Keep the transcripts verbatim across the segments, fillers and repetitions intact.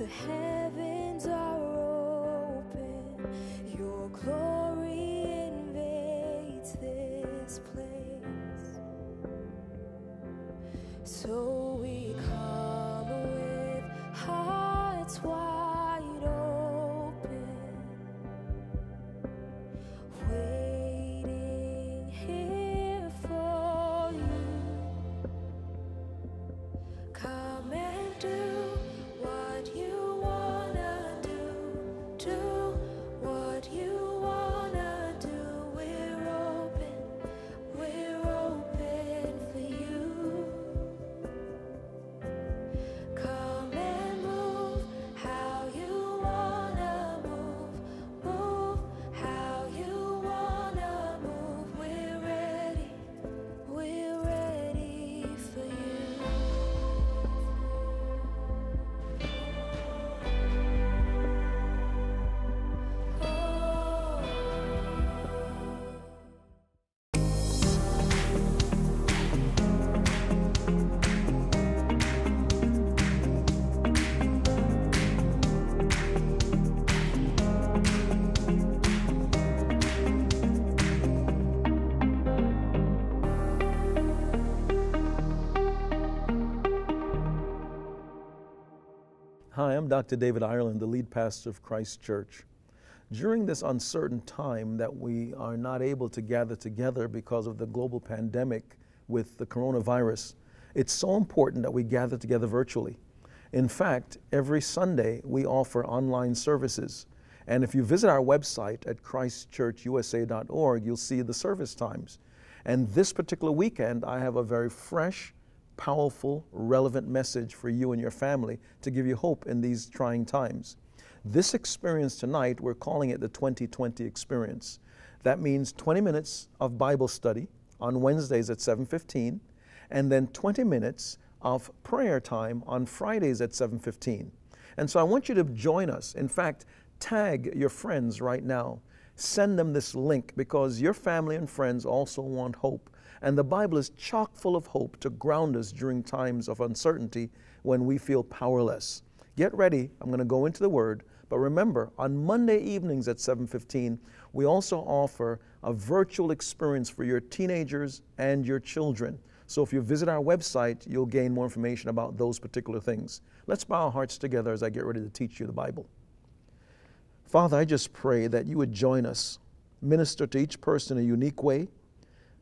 The heavens are open, your glory invades this place. So we come with hearts wide open, waiting here for you. Come and do Hi, I'm Doctor David Ireland, the lead pastor of Christ Church. During this uncertain time that we are not able to gather together because of the global pandemic with the coronavirus, it's so important that we gather together virtually. In fact, every Sunday we offer online services. And if you visit our website at christ church u s a dot org, you'll see the service times. And this particular weekend, I have a very fresh, powerful, relevant message for you and your family to give you hope in these trying times. This experience tonight, we're calling it the twenty twenty experience. That means twenty minutes of Bible study on Wednesdays at seven fifteen, and then twenty minutes of prayer time on Fridays at seven fifteen. And so I want you to join us. In fact, tag your friends right now. Send them this link, because your family and friends also want hope. And the Bible is chock full of hope to ground us during times of uncertainty when we feel powerless. Get ready. I'm going to go into the Word. But remember, on Monday evenings at seven fifteen, we also offer a virtual experience for your teenagers and your children. So if you visit our website, you'll gain more information about those particular things. Let's bow our hearts together as I get ready to teach you the Bible. Father, I just pray that you would join us, minister to each person in a unique way,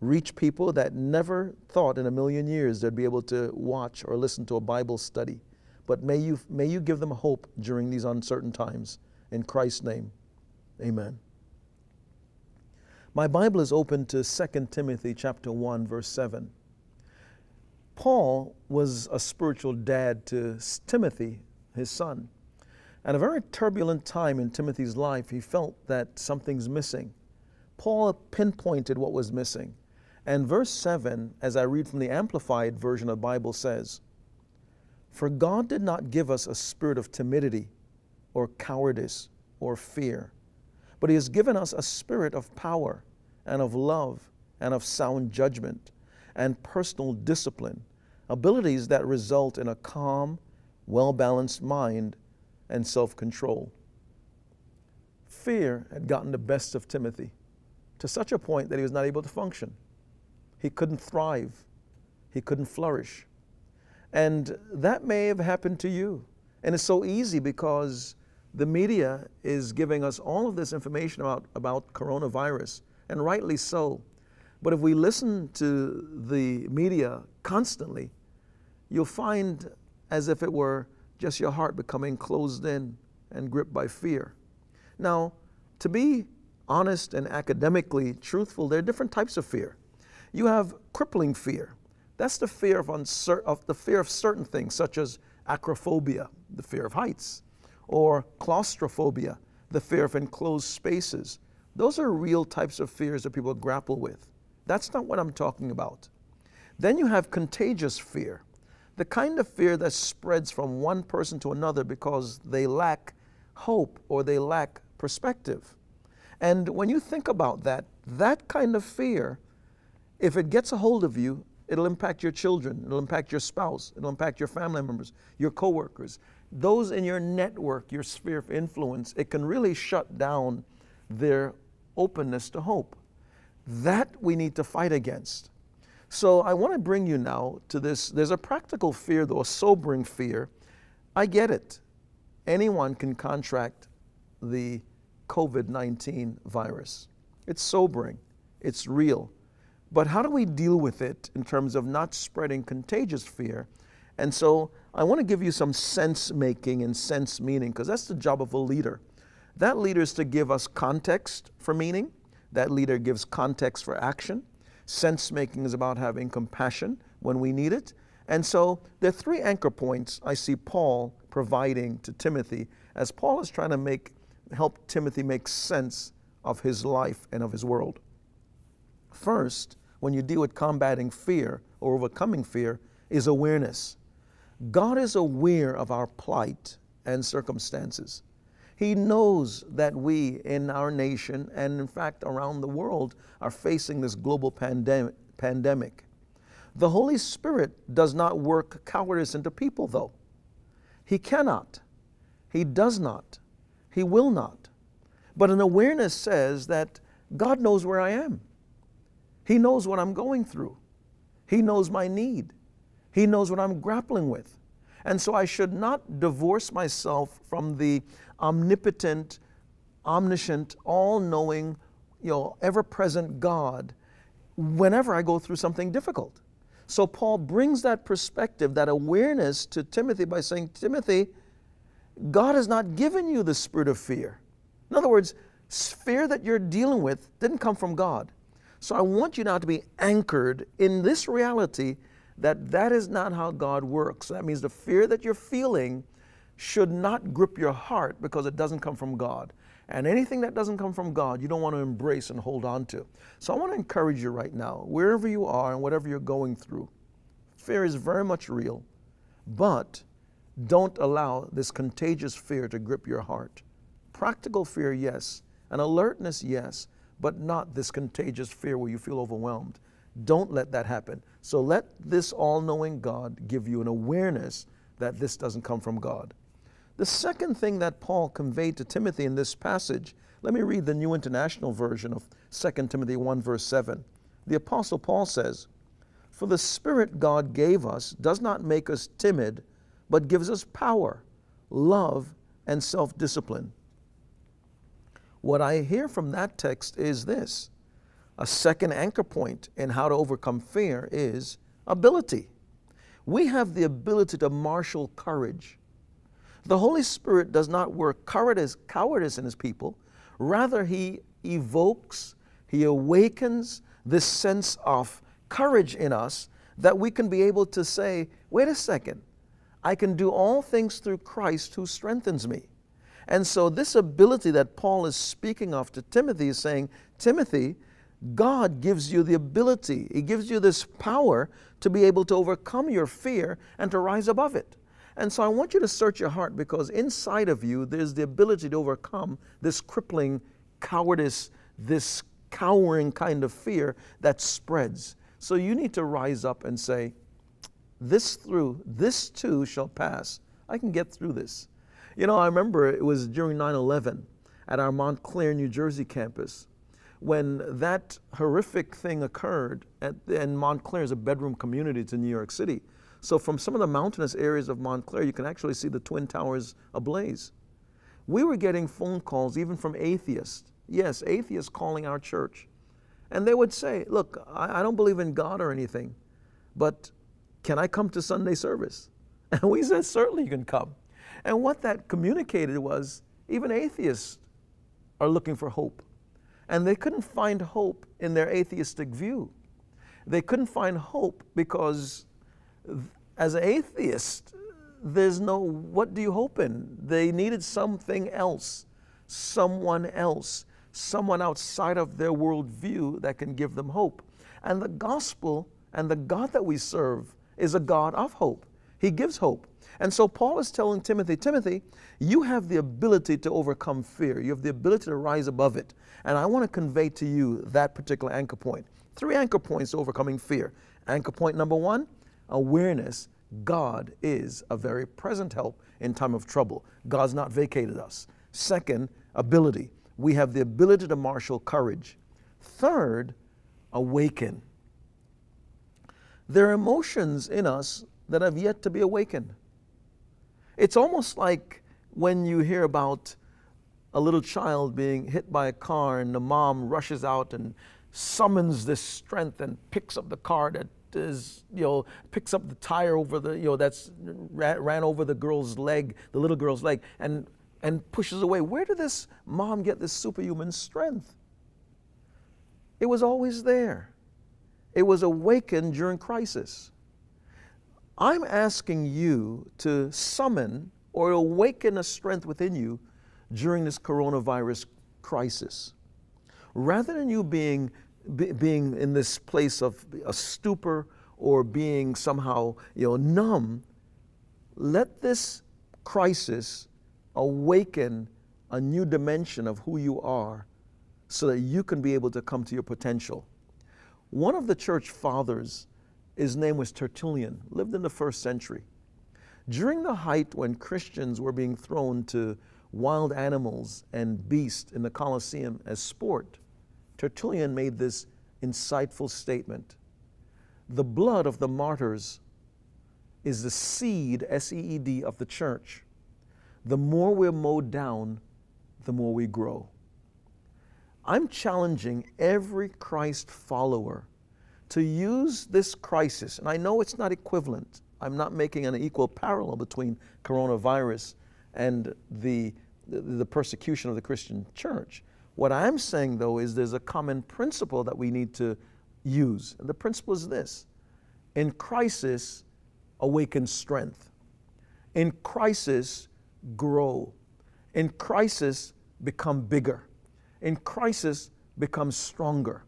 reach people that never thought in a million years they'd be able to watch or listen to a Bible study. But may you, may you give them hope during these uncertain times. In Christ's name, amen. My Bible is open to Second Timothy chapter one, verse seven. Paul was a spiritual dad to Timothy, his son. At a very turbulent time in Timothy's life, he felt that something's missing. Paul pinpointed what was missing. And verse seven, as I read from the Amplified Version of the Bible, says, "For God did not give us a spirit of timidity or cowardice or fear, but He has given us a spirit of power and of love and of sound judgment and personal discipline, abilities that result in a calm, well-balanced mind and self-control." Fear had gotten the best of Timothy, to such a point that he was not able to function. He couldn't thrive. He couldn't flourish. And that may have happened to you. And it's so easy, because the media is giving us all of this information about, about coronavirus, and rightly so. But if we listen to the media constantly, you'll find as if it were just your heart becoming closed in and gripped by fear. Now, to be honest and academically truthful, there are different types of fear. You have crippling fear. That's the fear of, uncer of the fear of certain things, such as acrophobia, the fear of heights, or claustrophobia, the fear of enclosed spaces. Those are real types of fears that people grapple with. That's not what I'm talking about. Then you have contagious fear, the kind of fear that spreads from one person to another because they lack hope or they lack perspective. And when you think about that, that kind of fear, if it gets a hold of you, it'll impact your children, it'll impact your spouse, it'll impact your family members, your coworkers. those in your network, your sphere of influence, it can really shut down their openness to hope. That we need to fight against. So I want to bring you now to this. There's a practical fear, though, a sobering fear. I get it. Anyone can contract the COVID nineteen virus. It's sobering. It's real. But how do we deal with it in terms of not spreading contagious fear? And so I want to give you some sense making and sense meaning, because that's the job of a leader. That leader is to give us context for meaning. That leader gives context for action. Sense making is about having compassion when we need it. And so there are three anchor points I see Paul providing to Timothy as Paul is trying to make, help Timothy make sense of his life and of his world. First, when you deal with combating fear or overcoming fear, is awareness. God is aware of our plight and circumstances. He knows that we in our nation and in fact around the world are facing this global pandemic. pandemic. The Holy Spirit does not work cowardice into people, though. He cannot. He does not. He will not. But an awareness says that God knows where I am. He knows what I'm going through. He knows my need. He knows what I'm grappling with. And so I should not divorce myself from the omnipotent, omniscient, all-knowing, you know, ever-present God whenever I go through something difficult. So Paul brings that perspective, that awareness to Timothy by saying, Timothy, God has not given you the spirit of fear. In other words, fear that you're dealing with didn't come from God. So I want you now to be anchored in this reality that that is not how God works. That means the fear that you're feeling should not grip your heart because it doesn't come from God. And anything that doesn't come from God, you don't want to embrace and hold on to. So I want to encourage you right now, wherever you are and whatever you're going through, fear is very much real, but don't allow this contagious fear to grip your heart. Practical fear, yes, and alertness, yes, but not this contagious fear where you feel overwhelmed. Don't let that happen. So let this all-knowing God give you an awareness that this doesn't come from God. The second thing that Paul conveyed to Timothy in this passage, let me read the New International Version of Second Timothy one verse seven. The Apostle Paul says, "For the Spirit God gave us does not make us timid, but gives us power, love, and self-discipline." What I hear from that text is this. A second anchor point in how to overcome fear is ability. We have the ability to marshal courage. The Holy Spirit does not work cowardice, cowardice in His people. Rather, He evokes, He awakens this sense of courage in us that we can be able to say, wait a second, I can do all things through Christ who strengthens me. And so this ability that Paul is speaking of to Timothy is saying, Timothy, God gives you the ability, He gives you this power to be able to overcome your fear and to rise above it. And so I want you to search your heart, because inside of you there's the ability to overcome this crippling cowardice, this cowering kind of fear that spreads. So you need to rise up and say, this through, this too shall pass. I can get through this. You know, I remember it was during nine eleven at our Montclair, New Jersey campus. When that horrific thing occurred, at, and Montclair is a bedroom community to New York City. So from some of the mountainous areas of Montclair, you can actually see the Twin Towers ablaze. We were getting phone calls even from atheists. Yes, atheists calling our church. And they would say, look, I, I don't believe in God or anything, but can I come to Sunday service? And we said, certainly you can come. And what that communicated was, even atheists are looking for hope. And they couldn't find hope in their atheistic view. They couldn't find hope because as an atheist, there's no, what do you hope in? They needed something else, someone else, someone outside of their worldview that can give them hope. And the gospel and the God that we serve is a God of hope. He gives hope. And so Paul is telling Timothy, Timothy, you have the ability to overcome fear. You have the ability to rise above it. And I want to convey to you that particular anchor point. Three anchor points to overcoming fear. Anchor point number one, awareness. God is a very present help in time of trouble. God's not vacated us. Second, ability. We have the ability to marshal courage. Third, awaken. There are emotions in us that have yet to be awakened. It's almost like when you hear about a little child being hit by a car and the mom rushes out and summons this strength and picks up the car that is, you know, picks up the tire over the, you know, that's ran over the girl's leg, the little girl's leg, and, and pushes away. Where did this mom get this superhuman strength? It was always there. It was awakened during crisis. I'm asking you to summon or awaken a strength within you during this coronavirus crisis. Rather than you being, be, being in this place of a stupor or being somehow, you know, numb, let this crisis awaken a new dimension of who you are so that you can be able to come to your potential. One of the church fathers, his name was Tertullian, lived in the first century. During the height when Christians were being thrown to wild animals and beasts in the Colosseum as sport, Tertullian made this insightful statement. The blood of the martyrs is the seed, S E E D, of the church. The more we're mowed down, the more we grow. I'm challenging every Christ follower to use this crisis, and I know it's not equivalent. I'm not making an equal parallel between coronavirus and the, the persecution of the Christian church. What I'm saying, though, is there's a common principle that we need to use. And the principle is this: in crisis, awaken strength. In crisis, grow. In crisis, become bigger. In crisis, become stronger.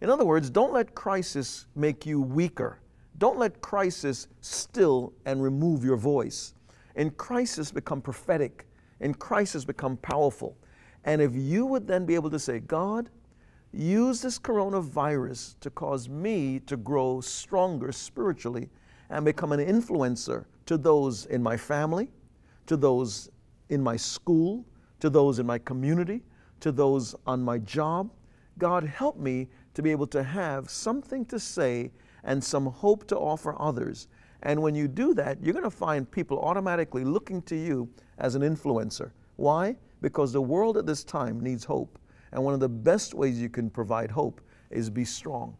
In other words, don't let crisis make you weaker. Don't let crisis still and remove your voice. In crisis, become prophetic. In crisis, become powerful. And if you would then be able to say, God, use this coronavirus to cause me to grow stronger spiritually and become an influencer to those in my family, to those in my school, to those in my community, to those on my job. God, help me to be able to have something to say and some hope to offer others. And when you do that, you're going to find people automatically looking to you as an influencer. Why? Because the world at this time needs hope. And one of the best ways you can provide hope is be strong.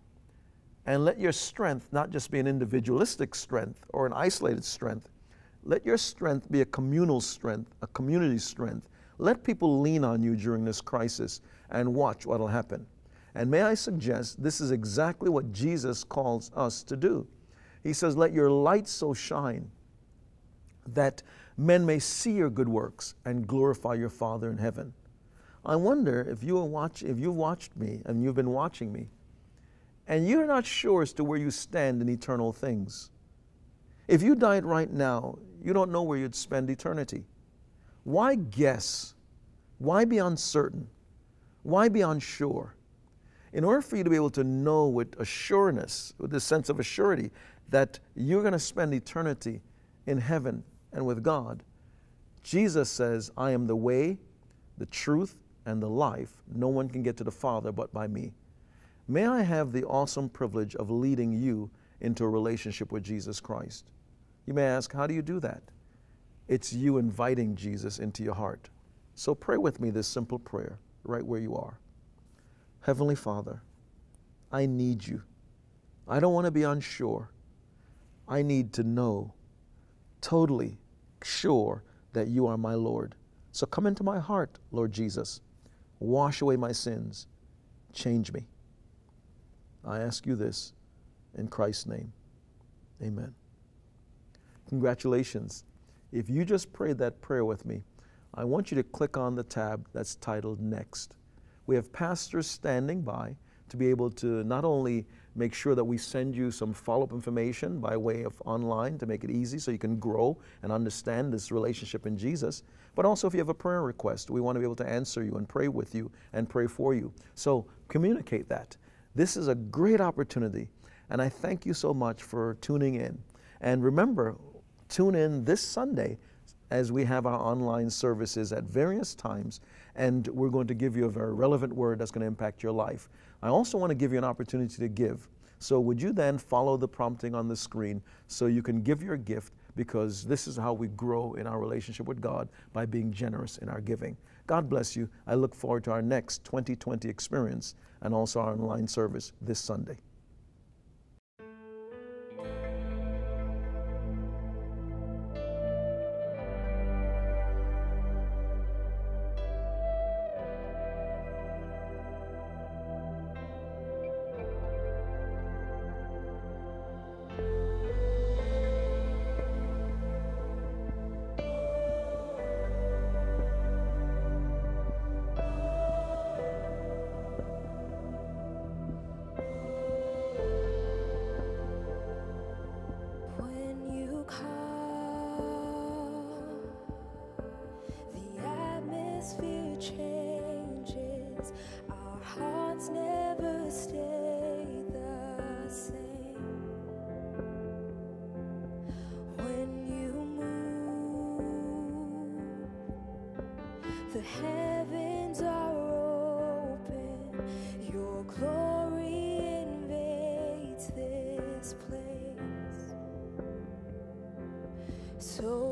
And let your strength not just be an individualistic strength or an isolated strength. Let your strength be a communal strength, a community strength. Let people lean on you during this crisis and watch what will happen. And may I suggest this is exactly what Jesus calls us to do. He says, let your light so shine that men may see your good works and glorify your Father in heaven. I wonder if you watch, if you've watched me and you've been watching me, and you're not sure as to where you stand in eternal things. If you died right now, you don't know where you'd spend eternity. Why guess? Why be uncertain? Why be unsure? In order for you to be able to know with assuredness, with this sense of assurity, that you're going to spend eternity in heaven and with God, Jesus says, I am the way, the truth, and the life. No one can get to the Father but by me. May I have the awesome privilege of leading you into a relationship with Jesus Christ? You may ask, how do you do that? It's you inviting Jesus into your heart. So pray with me this simple prayer right where you are. Heavenly Father, I need you. I don't want to be unsure. I need to know, totally sure, that you are my Lord. So come into my heart, Lord Jesus. Wash away my sins. Change me. I ask you this in Christ's name. Amen. Congratulations. If you just prayed that prayer with me, I want you to click on the tab that's titled Next. We have pastors standing by to be able to not only make sure that we send you some follow-up information by way of online to make it easy so you can grow and understand this relationship in Jesus, but also if you have a prayer request, we want to be able to answer you and pray with you and pray for you. So communicate that. This is a great opportunity, and I thank you so much for tuning in. And remember, tune in this Sunday as we have our online services at various times, and we're going to give you a very relevant word that's going to impact your life. I also want to give you an opportunity to give. So would you then follow the prompting on the screen so you can give your gift, because this is how we grow in our relationship with God, by being generous in our giving. God bless you. I look forward to our next twenty twenty experience and also our online service this Sunday. So